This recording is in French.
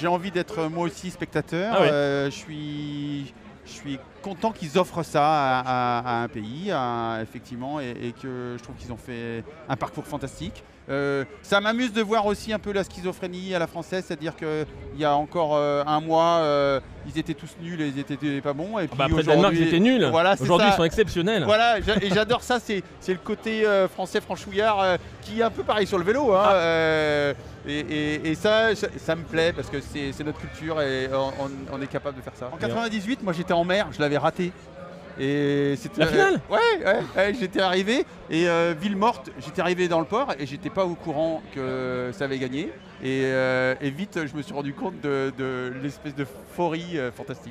J'ai envie d'être moi aussi spectateur. Ah ouais. Je suis content qu'ils offrent ça à un pays, effectivement, et que je trouve qu'ils ont fait un parcours fantastique. Ça m'amuse de voir aussi un peu la schizophrénie à la française, c'est-à-dire qu'il y a encore un mois, ils étaient tous nuls et ils étaient pas bons. Et puis bah après Danemark, ils étaient nuls. Voilà, aujourd'hui, ils sont exceptionnels. Voilà, et j'adore ça, c'est le côté français franchouillard qui est un peu pareil sur le vélo. Hein, ah. Et ça me plaît parce que c'est notre culture et on est capable de faire ça. En 98, moi j'étais en mer, je l'avais raté. Et c'était la finale. Ouais, j'étais arrivé et Ville Morte, j'étais arrivé dans le port et j'étais pas au courant que ça avait gagné. Et vite, je me suis rendu compte de l'espèce d'euphorie fantastique.